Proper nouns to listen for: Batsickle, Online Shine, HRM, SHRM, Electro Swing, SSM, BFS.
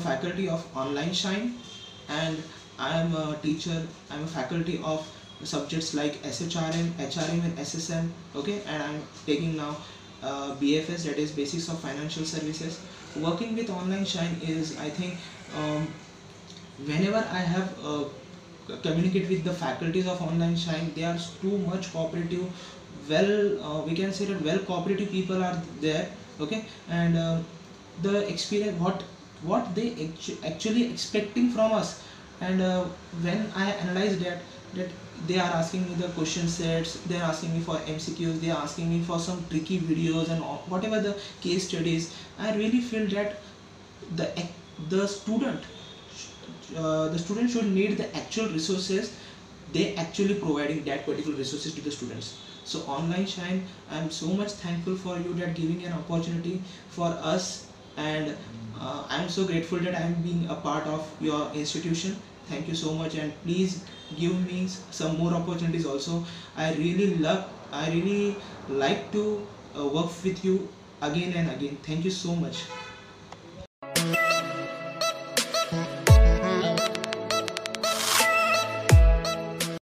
a faculty of Online Shine, and I am a teacher. I am a faculty of subjects like SHRM, HRM and SSM, okay, and I am taking now BFS, that is Basics of Financial Services. Working with Online Shine is, I think, whenever I have communicate with the faculties of Online Shine, they are too much cooperative. Well, we can say that well cooperative people are there, okay, and the experience what they actually expecting from us, and when I analyze that they are asking me the question sets, they are asking me for MCQs, they are asking me for some tricky videos and all, whatever the case studies, I really feel that the student should need the actual resources they actually providing that particular resources to the students. So Online Shine, I am so much thankful for you that giving an opportunity for us, and I am so grateful that I am being a part of your institution. Thank you so much, and please give me some more opportunities also. I really like to work with you again and again. Thank you so much.